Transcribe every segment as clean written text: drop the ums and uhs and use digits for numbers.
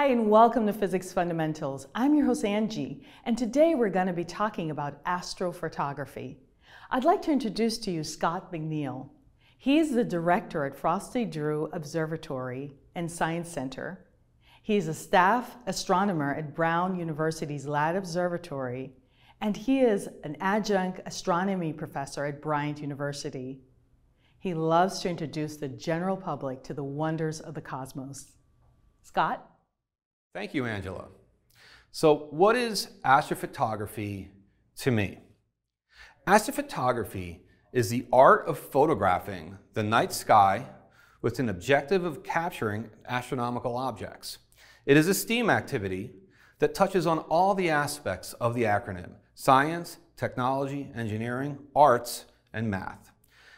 Hi and welcome to Physics Fundamentals. I'm your host Angie, and today we're going to be talking about astrophotography. I'd like to introduce to you Scott McNeil. He's the director at Frosty Drew Observatory and Science Center. He's a staff astronomer at Brown University's Ladd Observatory, and he is an adjunct astronomy professor at Bryant University. He loves to introduce the general public to the wonders of the cosmos. Scott? Thank you, Angela. So what is astrophotography to me? Astrophotography is the art of photographing the night sky with an objective of capturing astronomical objects. It is a STEAM activity that touches on all the aspects of the acronym: science, technology, engineering, arts, and math.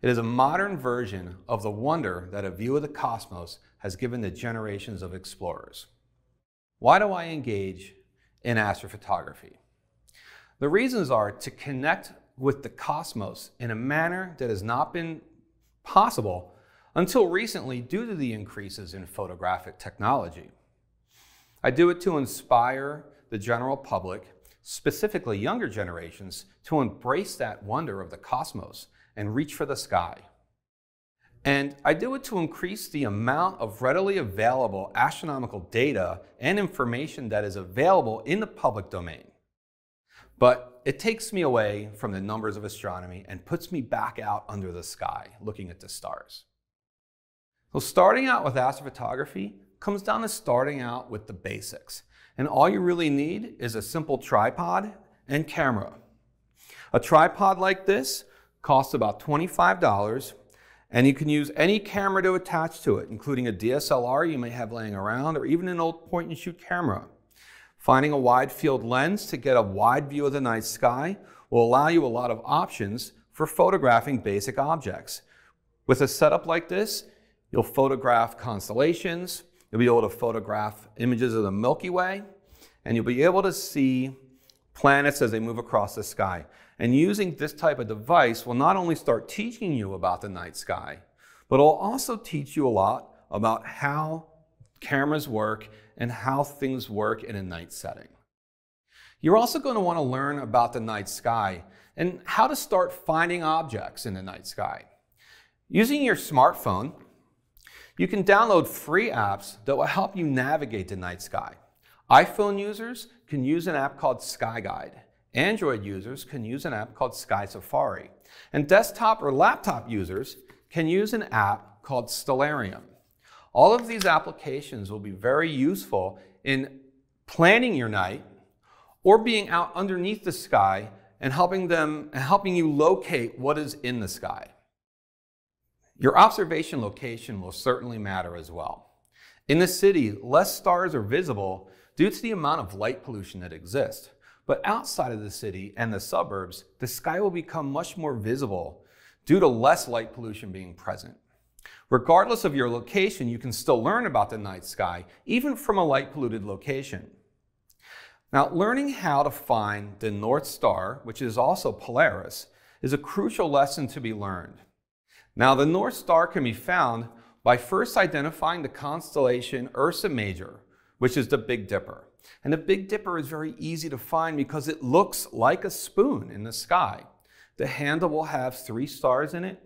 It is a modern version of the wonder that a view of the cosmos has given to generations of explorers. Why do I engage in astrophotography? The reasons are to connect with the cosmos in a manner that has not been possible until recently due to the increases in photographic technology. I do it to inspire the general public, specifically younger generations, to embrace that wonder of the cosmos and reach for the sky. And I do it to increase the amount of readily available astronomical data and information that is available in the public domain. But it takes me away from the numbers of astronomy and puts me back out under the sky, looking at the stars. So starting out with astrophotography comes down to starting out with the basics. And all you really need is a simple tripod and camera. A tripod like this costs about $25. And you can use any camera to attach to it, including a DSLR you may have laying around, or even an old point-and-shoot camera. Finding a wide-field lens to get a wide view of the night sky will allow you a lot of options for photographing basic objects. With a setup like this, you'll photograph constellations, you'll be able to photograph images of the Milky Way, and you'll be able to see planets as they move across the sky. And using this type of device will not only start teaching you about the night sky, but it'll also teach you a lot about how cameras work and how things work in a night setting. You're also going to want to learn about the night sky and how to start finding objects in the night sky. Using your smartphone, you can download free apps that will help you navigate the night sky. iPhone users can use an app called Sky Guide. Android users can use an app called Sky Safari, and desktop or laptop users can use an app called Stellarium. All of these applications will be very useful in planning your night or being out underneath the sky and helping you locate what is in the sky. Your observation location will certainly matter as well. In the city, less stars are visible due to the amount of light pollution that exists. But outside of the city and the suburbs, the sky will become much more visible due to less light pollution being present. Regardless of your location, you can still learn about the night sky, even from a light-polluted location. Now, learning how to find the North Star, which is also Polaris, is a crucial lesson to be learned. Now, the North Star can be found by first identifying the constellation Ursa Major, which is the Big Dipper. And the Big Dipper is very easy to find because it looks like a spoon in the sky. The handle will have 3 stars in it,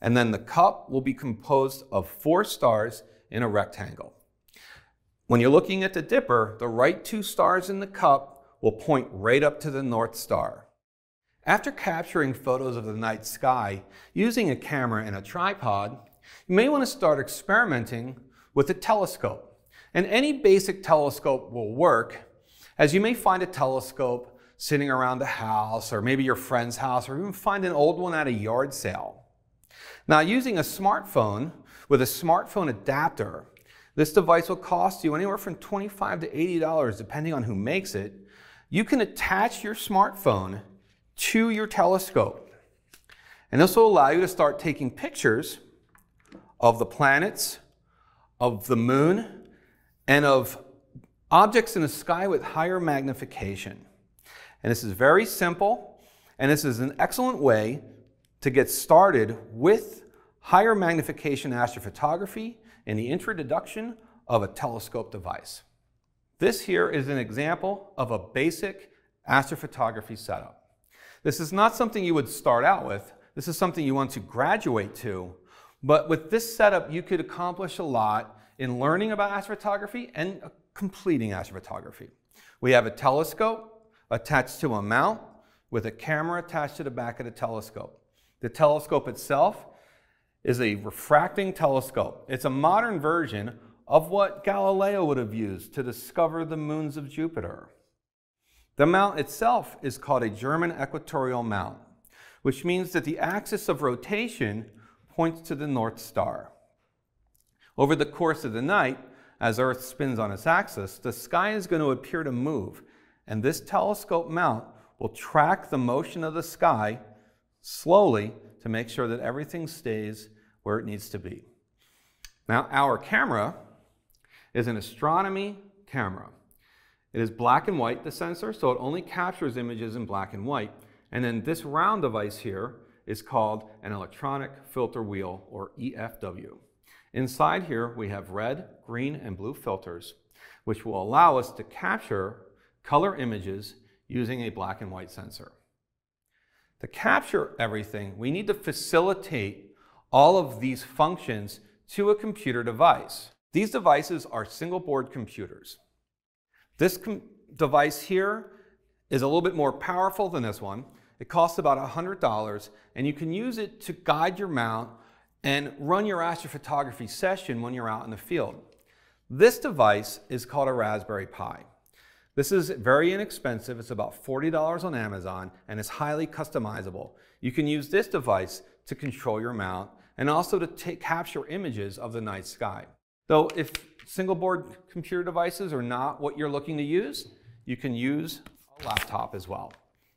and then the cup will be composed of 4 stars in a rectangle. When you're looking at the Dipper, the right 2 stars in the cup will point right up to the North Star. After capturing photos of the night sky using a camera and a tripod, you may want to start experimenting with a telescope. And any basic telescope will work, as you may find a telescope sitting around the house, or maybe your friend's house, or even find an old one at a yard sale. Now, using a smartphone with a smartphone adapter, this device will cost you anywhere from $25 to $80, depending on who makes it. You can attach your smartphone to your telescope. And this will allow you to start taking pictures of the planets, of the moon, and of objects in the sky with higher magnification. And this is very simple, and this is an excellent way to get started with higher magnification astrophotography and the introduction of a telescope device. This here is an example of a basic astrophotography setup. This is not something you would start out with. This is something you want to graduate to. But with this setup, you could accomplish a lot in learning about astrophotography and completing astrophotography. We have a telescope attached to a mount with a camera attached to the back of the telescope. The telescope itself is a refracting telescope. It's a modern version of what Galileo would have used to discover the moons of Jupiter. The mount itself is called a German equatorial mount, which means that the axis of rotation points to the North Star. Over the course of the night, as Earth spins on its axis, the sky is going to appear to move, and this telescope mount will track the motion of the sky slowly to make sure that everything stays where it needs to be. Now, our camera is an astronomy camera. It is black and white, the sensor, so it only captures images in black and white. And then this round device here is called an electronic filter wheel, or EFW. Inside here, we have red, green, and blue filters, which will allow us to capture color images using a black and white sensor. To capture everything, we need to facilitate all of these functions to a computer device. These devices are single board computers. This device here is a little bit more powerful than this one. It costs about $100, and you can use it to guide your mount and run your astrophotography session when you're out in the field. This device is called a Raspberry Pi. This is very inexpensive. It's about $40 on Amazon, and it's highly customizable. You can use this device to control your mount and also to capture images of the night sky. Though if single board computer devices are not what you're looking to use, you can use a laptop as well.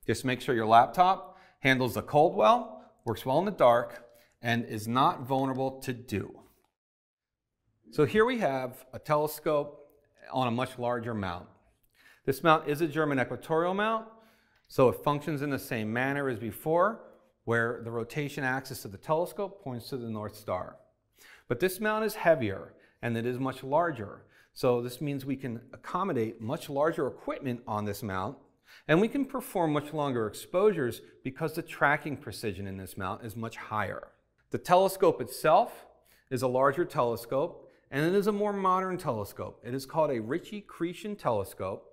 Just make sure your laptop handles the cold well, works well in the dark, and is not vulnerable to dew. So here we have a telescope on a much larger mount. This mount is a German equatorial mount, so it functions in the same manner as before, where the rotation axis of the telescope points to the North Star. But this mount is heavier, and it is much larger. So this means we can accommodate much larger equipment on this mount, and we can perform much longer exposures because the tracking precision in this mount is much higher. The telescope itself is a larger telescope, and it is a more modern telescope. It is called a Ritchey-Chrétien telescope,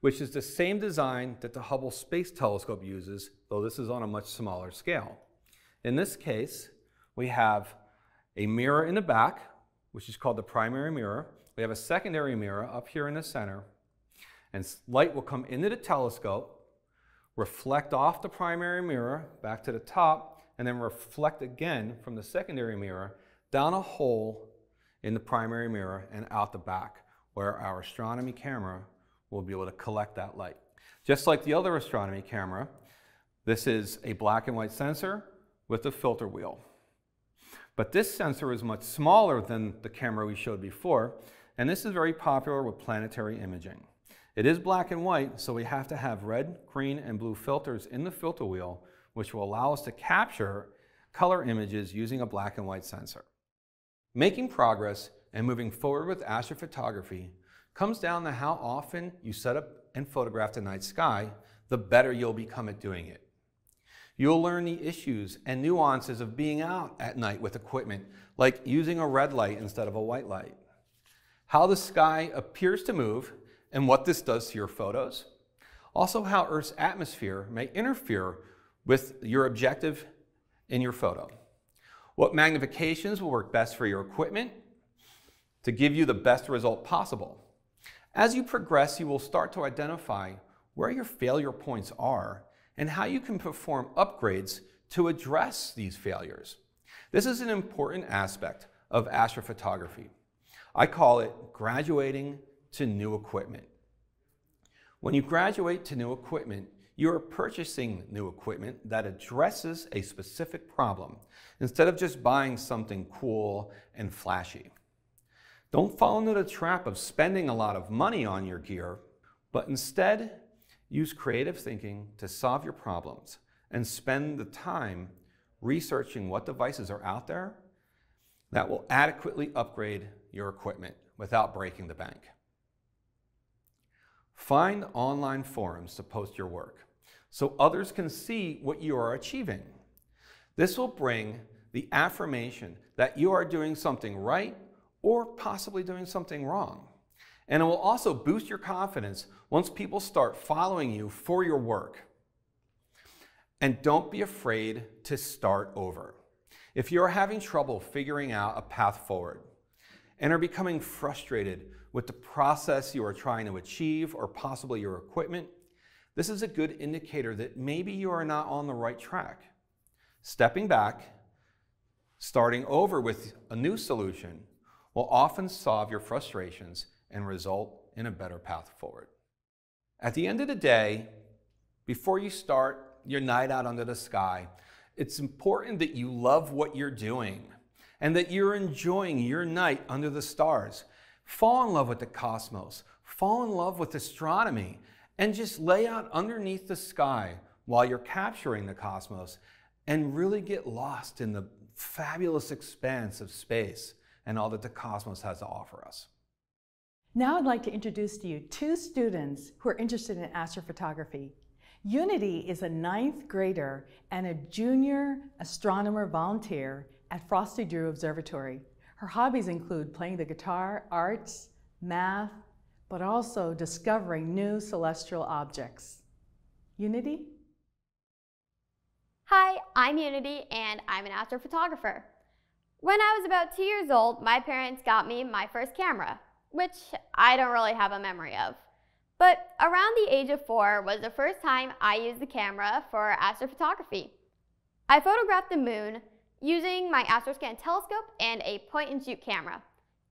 which is the same design that the Hubble Space Telescope uses, though this is on a much smaller scale. In this case, we have a mirror in the back, which is called the primary mirror. We have a secondary mirror up here in the center, and light will come into the telescope, reflect off the primary mirror back to the top, and then reflect again from the secondary mirror down a hole in the primary mirror and out the back, where our astronomy camera will be able to collect that light. Just like the other astronomy camera, this is a black and white sensor with a filter wheel. But this sensor is much smaller than the camera we showed before, and this is very popular with planetary imaging. It is black and white, so we have to have red, green, and blue filters in the filter wheel, which will allow us to capture color images using a black and white sensor. Making progress and moving forward with astrophotography comes down to how often you set up and photograph the night sky, the better you'll become at doing it. You'll learn the issues and nuances of being out at night with equipment, like using a red light instead of a white light, how the sky appears to move and what this does to your photos, also how Earth's atmosphere may interfere with your objective in your photo, what magnifications will work best for your equipment to give you the best result possible. As you progress, you will start to identify where your failure points are and how you can perform upgrades to address these failures. This is an important aspect of astrophotography. I call it graduating to new equipment. When you graduate to new equipment, you are purchasing new equipment that addresses a specific problem instead of just buying something cool and flashy. Don't fall into the trap of spending a lot of money on your gear, but instead use creative thinking to solve your problems and spend the time researching what devices are out there that will adequately upgrade your equipment without breaking the bank. Find online forums to post your work so others can see what you are achieving. This will bring the affirmation that you are doing something right or possibly doing something wrong. And it will also boost your confidence once people start following you for your work. And don't be afraid to start over. If you are having trouble figuring out a path forward and are becoming frustrated with the process you are trying to achieve or possibly your equipment, this is a good indicator that maybe you are not on the right track. Stepping back, starting over with a new solution will often solve your frustrations and result in a better path forward. At the end of the day, before you start your night out under the sky, it's important that you love what you're doing and that you're enjoying your night under the stars. Fall in love with the cosmos, fall in love with astronomy, and just lay out underneath the sky while you're capturing the cosmos and really get lost in the fabulous expanse of space and all that the cosmos has to offer us. Now I'd like to introduce to you two students who are interested in astrophotography. Unity is a 9th grader and a junior astronomer volunteer at Frosty Drew Observatory. Her hobbies include playing the guitar, arts, math, but also discovering new celestial objects. Unity? Hi, I'm Unity and I'm an astrophotographer. When I was about 2 years old, my parents got me my first camera, which I don't really have a memory of. But around the age of 4 was the first time I used the camera for astrophotography. I photographed the moon using my Astroscan telescope and a point-and-shoot camera.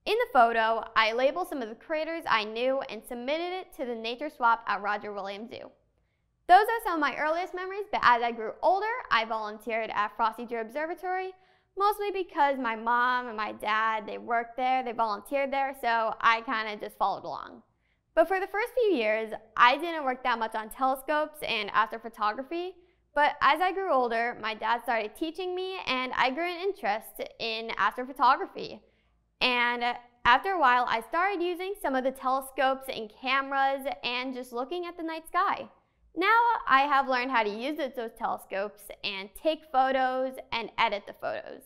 In the photo, I labeled some of the craters I knew and submitted it to the Nature Swap at Roger Williams Zoo. Those are some of my earliest memories, but as I grew older, I volunteered at Frosty Drew Observatory, mostly because my mom and my dad, they worked there, they volunteered there, so I kind of just followed along. But for the first few years, I didn't work that much on telescopes and astrophotography, but as I grew older, my dad started teaching me and I grew an interest in astrophotography. And after a while, I started using some of the telescopes and cameras and just looking at the night sky. Now I have learned how to use those telescopes and take photos and edit the photos.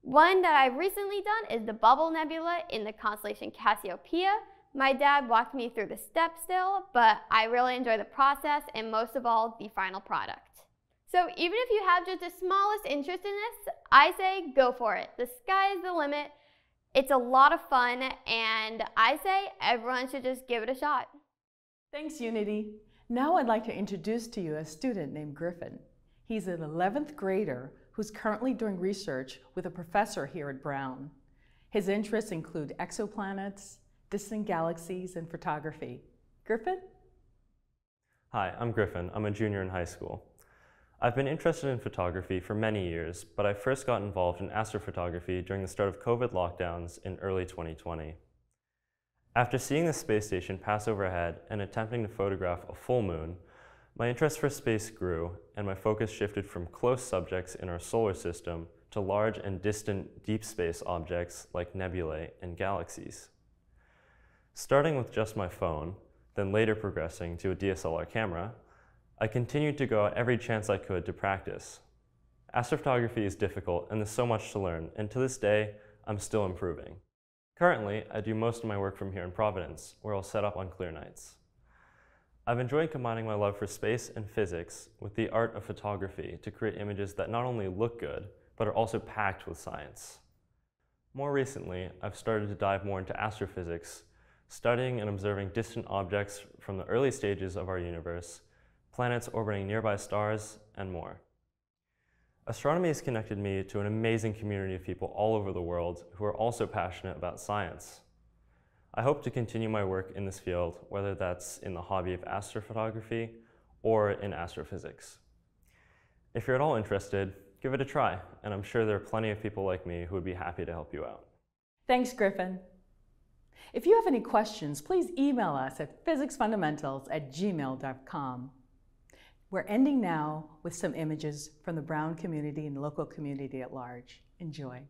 One that I've recently done is the Bubble Nebula in the constellation Cassiopeia. My dad walked me through the steps still, but I really enjoy the process and most of all, the final product. So even if you have just the smallest interest in this, I say go for it. The sky is the limit. It's a lot of fun and I say everyone should just give it a shot. Thanks, Unity. Now I'd like to introduce to you a student named Griffin. He's an 11th grader who's currently doing research with a professor here at Brown. His interests include exoplanets, distant galaxies, and photography. Griffin? Hi, I'm Griffin. I'm a junior in high school. I've been interested in photography for many years, but I first got involved in astrophotography during the start of COVID lockdowns in early 2020. After seeing the space station pass overhead and attempting to photograph a full moon, my interest for space grew and my focus shifted from close subjects in our solar system to large and distant deep space objects like nebulae and galaxies. Starting with just my phone, then later progressing to a DSLR camera, I continued to go out every chance I could to practice. Astrophotography is difficult and there's so much to learn, and to this day, I'm still improving. Currently, I do most of my work from here in Providence, where I'll set up on clear nights. I've enjoyed combining my love for space and physics with the art of photography to create images that not only look good, but are also packed with science. More recently, I've started to dive more into astrophysics, studying and observing distant objects from the early stages of our universe, planets orbiting nearby stars, and more. Astronomy has connected me to an amazing community of people all over the world who are also passionate about science. I hope to continue my work in this field, whether that's in the hobby of astrophotography or in astrophysics. If you're at all interested, give it a try, and I'm sure there are plenty of people like me who would be happy to help you out. Thanks, Griffin. If you have any questions, please email us at physicsfundamentals@gmail.com. We're ending now with some images from the Brown community and local community at large. Enjoy.